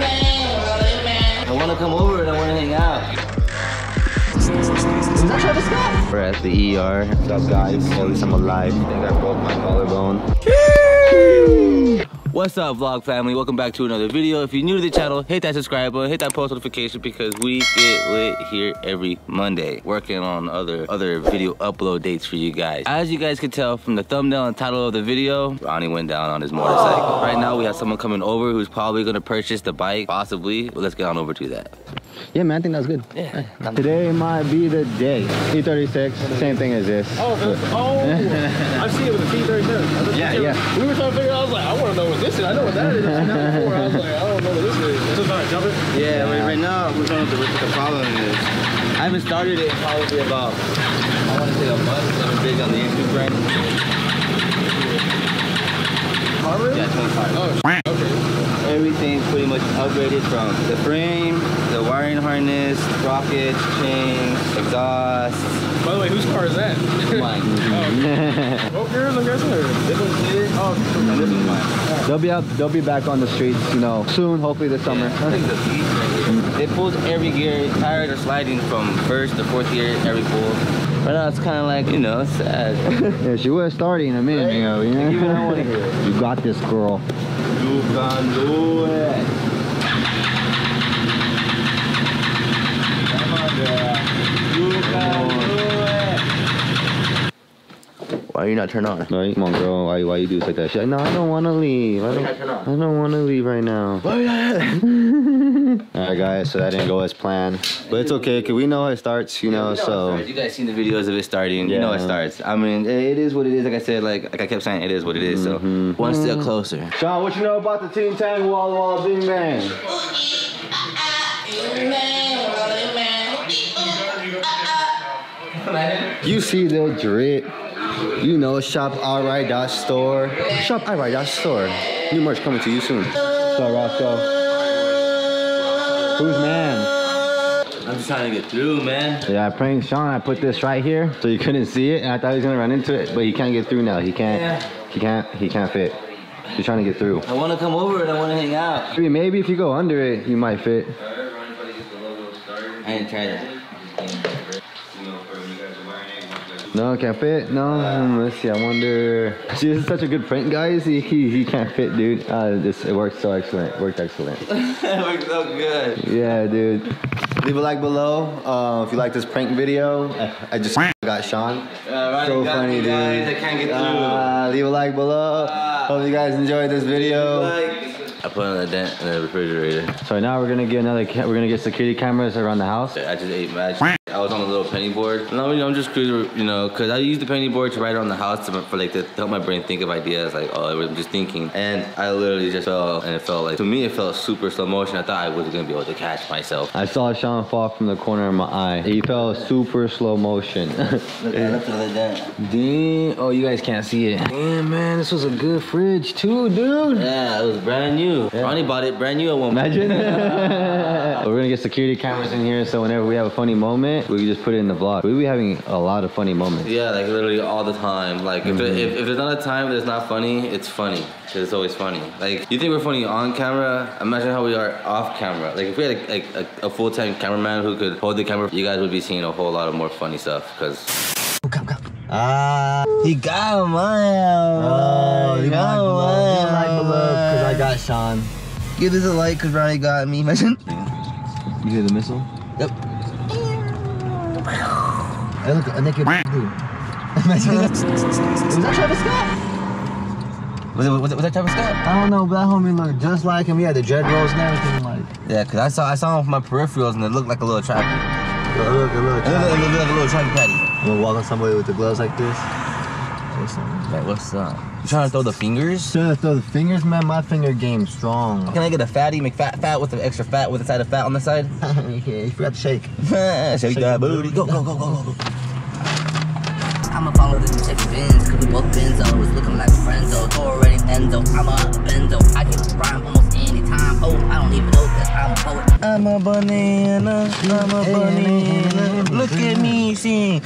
I want to come over and I want to hang out. Is that Travis Scott? We're at the ER. What's up, guys? At least I'm alive. I think I broke my collarbone. What's up, vlog family? Welcome back to another video. If you're new to the channel, hit that subscribe button, hit that post notification, because we get lit here every Monday. Working on other video upload dates for you guys. As you guys can tell from the thumbnail and title of the video, Ronnie went down on his motorcycle. Right now, we have someone coming over who's probably going to purchase the bike, possibly. Well, let's get on over to that. Yeah, man, I think that was good. Yeah. Today might be the day. E36, same thing as this. Oh, I've seen it with a T36. Yeah. We were trying to figure out, I was like, I want to know what this is. I know what that is. I know before, I was like, I don't know what this is. This is about to jump it? Yeah, right now, we're trying to follow this. I haven't started it probably about, I want to say a month. I'm big on the YouTube brand. Harvard? Yeah, 25. Oh, okay. Everything pretty much upgraded from the frame, the wiring harness, rockets, chains, exhaust. By the way, whose car is that? Mine. Oh, yours, I'm guessing. This one's here. Oh, and this one's mine. They'll be back on the streets, you know, soon. Hopefully this summer. Yeah, I think the beast right here. It pulls every gear. Tires are sliding from first to fourth gear every pull. Right now, it's kind of like, you know, sad. Yeah, she was starting a minute ago, you know? Even I want to hear it. You got this, girl. You can do it. Come on, girl. You can do it. Why are you not turned on? No, come on, girl. Why you do like that? She's like, no, I don't want to leave. I don't want to leave right now. Alright guys, so that didn't go as planned, but it's okay because we know how it starts, you know, so you guys seen the videos of it starting. Yeah. You know it starts. I mean, it is what it is. Like I said, like I kept saying, it is what it is. So one step closer. Sean, what you know about the Team Tang Walla Walla Bing Bang? You see the drip. You know, shopright.store. Shopright.store. New merch coming to you soon. So Roscoe. Who's man? I'm just trying to get through, man. Yeah, I pranked Sean. I put this right here so you couldn't see it, and I thought he was gonna run into it, but he can't get through now. He can't fit. You're trying to get through. I want to come over and I want to hang out. Maybe if you go under it, you might fit. I didn't try that. No, can't fit. No, let's see. I wonder. See, this is such a good prank, guys. He can't fit, dude. It worked so excellent. Worked excellent. It worked so good. Yeah, dude. Leave a like below if you like this prank video. I just got Sean. Right, so funny, dude. I can't get through. Leave a like below. Hope you guys enjoyed this video. I put on a dent in the refrigerator. So now we're gonna get we're gonna get security cameras around the house. I just ate mad. I was on a little penny board. And I'm just cruising, you know, because I use the penny board to write on the house to help my brain think of ideas. Like, oh, I'm just thinking. And I literally just fell, and it felt like, to me, it felt super slow motion. I thought I wasn't going to be able to catch myself. I saw Sean fall from the corner of my eye. He fell super slow motion. Look at that. Damn. Oh, you guys can't see it. Damn, man, this was a good fridge too, dude. Yeah, it was brand new. Yeah. Ronnie bought it brand new at one point. Imagine. We're going to get security cameras in here, so whenever we have a funny moment, we just put it in the vlog. We be having a lot of funny moments. Yeah, like literally all the time. Like if there's not a time that's not funny, it's funny. Cause it's always funny. Like you think we're funny on camera, imagine how we are off camera. Like if we had a full-time cameraman who could hold the camera, you guys would be seeing a whole lot of more funny stuff. Cause he got him. Oh, he got him. Cause I got Sean. Give this a like cause Ronnie got me. Imagine. You hear the missile? Yep. Hey, look, a naked dude. Imagine that. Was that Travis Scott? Was that Travis Scott? I don't know, but that homie looked just like him. He had the dread rolls and everything like. Yeah, cause I saw him with my peripherals and it looked like a little trappy. It looked like a little trappy patty. We'll walk on somebody with the gloves like this. What's up? Like, what's up? You trying to throw the fingers? Trying to throw the fingers, man. My finger game's strong. Can I get a fatty McFat fat with the extra fat with a side of fat on the side? Yeah, you forgot to shake. shake that booty. Go. I'ma follow the new chicken bins, cause we both benzo. Was looking like Frenzo, already Enzo. I'm a benzo. I can rhyme almost any time. Oh, I don't even know that I'm a poet. I'm a banana. I'm a banana. Look at me sing.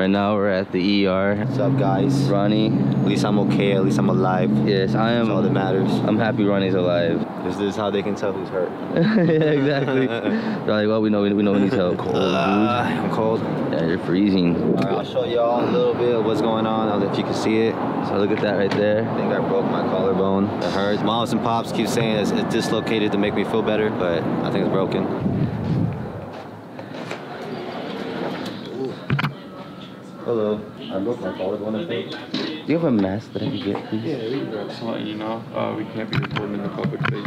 Right now we're at the ER. What's up, guys? Ronnie. At least I'm okay. At least I'm alive. Yes, I am. That's all that matters. I'm happy Ronnie's alive. This is how they can tell who's hurt. Yeah, exactly. They're like, well, we know we need help. Cold, dude. I'm cold. Yeah, you're freezing. All right, I'll show y'all a little bit of what's going on. I don't know if you can see it. So look at that right there. I think I broke my collarbone. It hurts. Moms and pops keep saying it's dislocated to make me feel better, but I think it's broken. Hello. I broke my collarbone, I think. Do you have a mask that I can get, please? Yeah, we can grab some. You know, we can't be recording in the public space.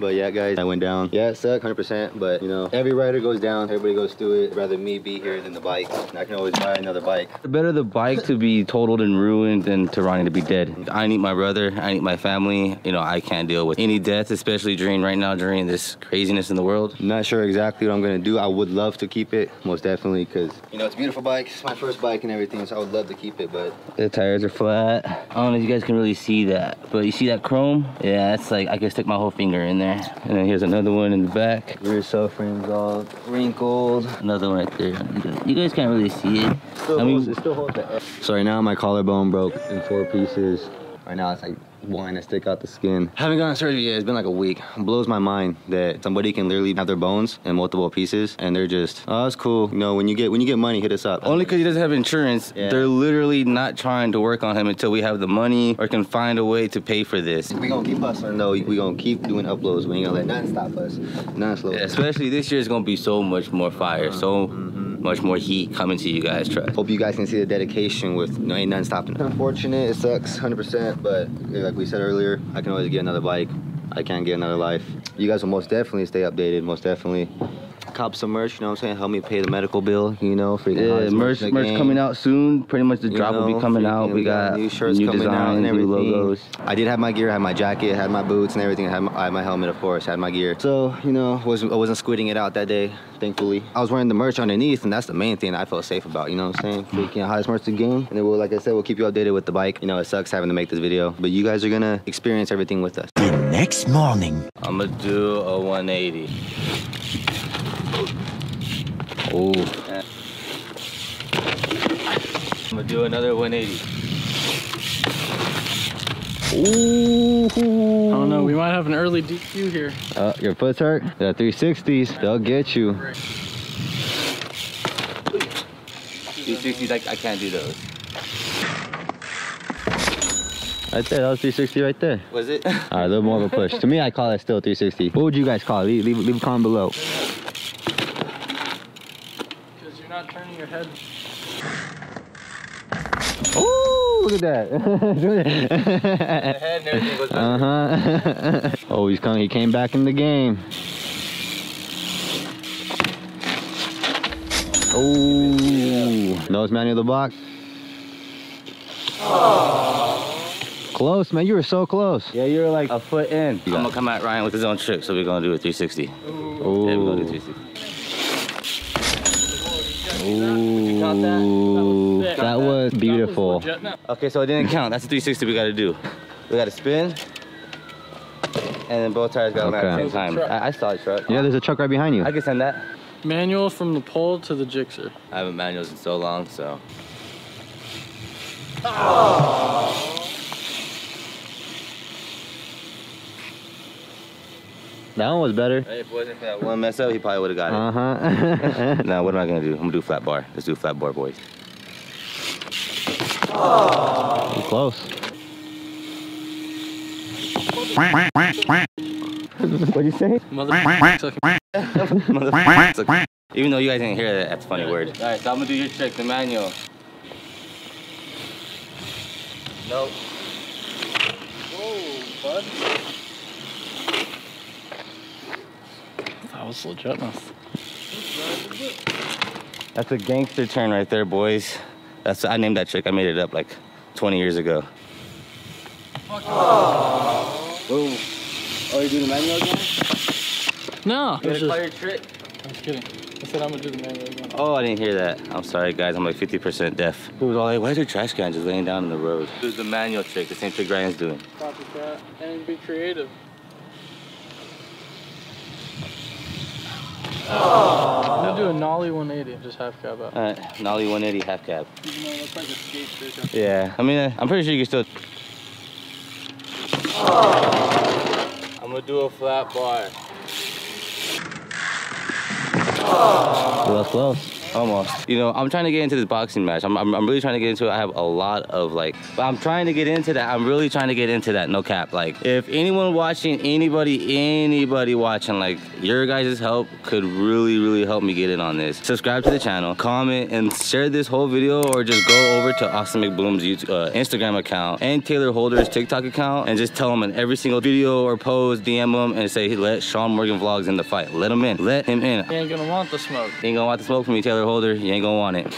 But yeah, guys, I went down. Yeah, it sucked 100%, but you know, every rider goes down. Everybody goes through it. I'd rather me be here than the bike. And I can always buy another bike. It's better the bike to be totaled and ruined than to Ronnie to be dead. I need my brother. I need my family. You know, I can't deal with any death, especially right now during this craziness in the world. I'm not sure exactly what I'm gonna do. I would love to keep it, most definitely, because you know, it's a beautiful bike. It's my first bike and everything, so I would love to keep it, but the tires are flat. I don't know if you guys can really see that, but you see that chrome? Yeah, that's like I could stick my whole finger in there. And then here's another one in the back. Rear subframe's all wrinkled. Another one right there. You guys can't really see it. It still holds that. So right now my collarbone broke in 4 pieces. Right now it's like one that stick out the skin. Haven't gotten surgery yet. It's been like a week. It blows my mind that somebody can literally have their bones in multiple pieces, and they're just, oh, it's cool. You know, when you get money, hit us up. Only because he doesn't have insurance, yeah. They're literally not trying to work on him until we have the money or can find a way to pay for this. We gonna keep hustling though. We gonna keep doing uploads. We ain't gonna let nothing stop us. Nothing slow. Yeah, especially this year is gonna be so much more fire. So. Much more heat coming to you guys, trust. Hope you guys can see the dedication with, you know, ain't nothing stopping. Unfortunate, it sucks 100%, but like we said earlier, I can always get another bike. I can get another life. You guys will most definitely stay updated, most definitely. Cop some merch, you know what I'm saying? Help me pay the medical bill, you know? Freaking yeah, merch coming out soon. Pretty much the drop will be coming out. We got new shirts coming out and everything. New logos. I did have my gear, I had my jacket, had my boots and everything. I had my helmet, of course, had my gear. So, you know, I wasn't squinting it out that day, thankfully. I was wearing the merch underneath, and that's the main thing I felt safe about, you know what I'm saying? Freaking hottest merch to gain. And then we'll, like I said, we'll keep you updated with the bike. You know, it sucks having to make this video, but you guys are gonna experience everything with us. The next morning. I'm gonna do a 180. Oh. Yeah. I'm gonna do another 180. Ooh. I don't know, we might have an early DQ here. Your foot's hurt? The 360s, they'll get you. 360s, I can't do those. Right there, that was 360 right there. Was it? Alright, a little more of a push. To me, I call that still 360. What would you guys call it? Leave a comment below. Turning your head. Oh, look at that. Uh-huh. Oh, he's coming. He came back in the game. Oh, nose manual the box. Close, man. You were so close. Yeah, you were like a foot in. I'm gonna come at Ryan with his own trick, so we're gonna do a 360. Oh, yeah, we're gonna do a 360. Ooh, that was beautiful. Okay, so it didn't count. That's a 360 we gotta do. We gotta spin, and then both tires gotta okay. At the same time. I saw a truck. Yeah, there's a truck right behind you. I can send that. Manual from the pole to the jixer. I haven't manuals in so long, so. Oh. That one was better. Hey, if it wasn't for that one mess up, he probably would have got it. Uh-huh. Now, what am I going to do? I'm going to do flat bar. Let's do flat bar, boys. Oh. Too close. What'd you say? Motherfucker. Even though you guys didn't hear that, that's a funny word. All right, so I'm going to do your trick, the manual. Nope. Whoa, bud. That was legit enough. That's a gangster turn right there, boys. I named that trick. I made it up like 20 years ago. Oh, boom. Oh, you doing the manual again? No. You gotta call your trick? I'm just kidding. said I'm gonna do the man right now. Oh, I didn't hear that. I'm sorry, guys. I'm like 50% deaf. He was all like, why is your trash can just laying down in the road? This is the manual trick, the same trick Ryan's doing. Copy that, and be creative. I'm gonna do a nollie 180, just half cab up. Alright, nollie 180, half cab. Even though it looks like a skate trick. Yeah, I mean, I'm pretty sure you can still. Oh. I'm gonna do a flat bar. Well, close. Almost. You know, I'm trying to get into this boxing match. I'm really trying to get into it. I have a lot of like, but I'm trying to get into that. I'm really trying to get into that, no cap. Like, if anyone watching, anybody watching, like, your guys' help could really, really help me get in on this. Subscribe to the channel, comment, and share this whole video, or just go over to Austin McBloom's YouTube, Instagram account and Taylor Holder's TikTok account, and just tell them in every single video or pose, DM them, and say, hey, let Sean Morgan Vlogs in the fight. Let him in. Let him in. He ain't gonna want the smoke. He ain't gonna want the smoke from me, Taylor Holder. You ain't gonna want it.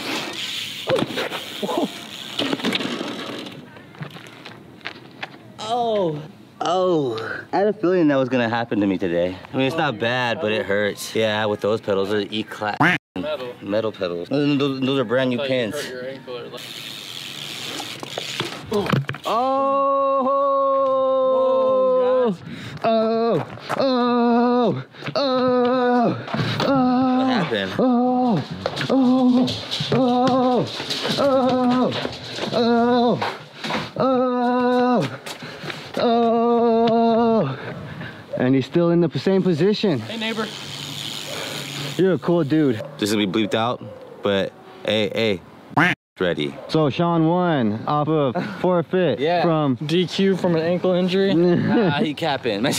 Oh. Oh. I had a feeling that was gonna happen to me today. I mean, it's not bad, but it hurts. Yeah, with those pedals, those are E-class. Metal pedals. Those are brand new pins. You hurt your ankle or like... Oh. Oh. Oh. Oh. Oh. What happened? Oh. Oh. Oh. Oh. Oh. Oh. Oh, and he's still in the same position. Hey, neighbor. You're a cool dude. This is gonna be bleeped out, but hey, ready. So Sean won off of forfeit from DQ from an ankle injury. Nah, he capping. I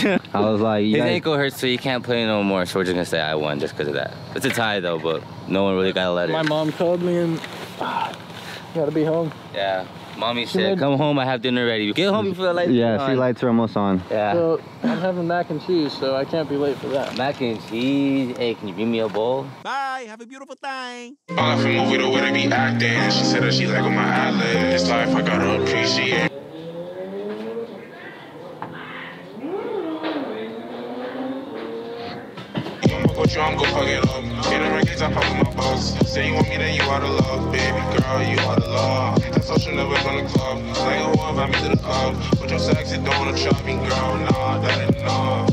was like, his ankle hurts, so you can't play no more. So we're just gonna say I won just because of that. It's a tie though, but no one really got a letter. My mom called me and gotta be home. Yeah. Mommy said, come home, I have dinner ready. Get home before the lights are on. Yeah, see, lights are almost on. Yeah. So, I'm having mac and cheese, so I can't be late for that. Mac and cheese? Hey, can you bring me a bowl? Bye, have a beautiful time. I left a movie the way they be acting. She said that she like on my eyelids. Life, I gotta appreciate. I'm gonna fuck it up. Shit, I'm records, I pop with my boss. Say you want me, then you out of love. Baby girl, you out of love. That's all she never run the club. Like, oh, invite me to the club. With your sex, you don't wanna chop me, girl. Nah, that ain't enough.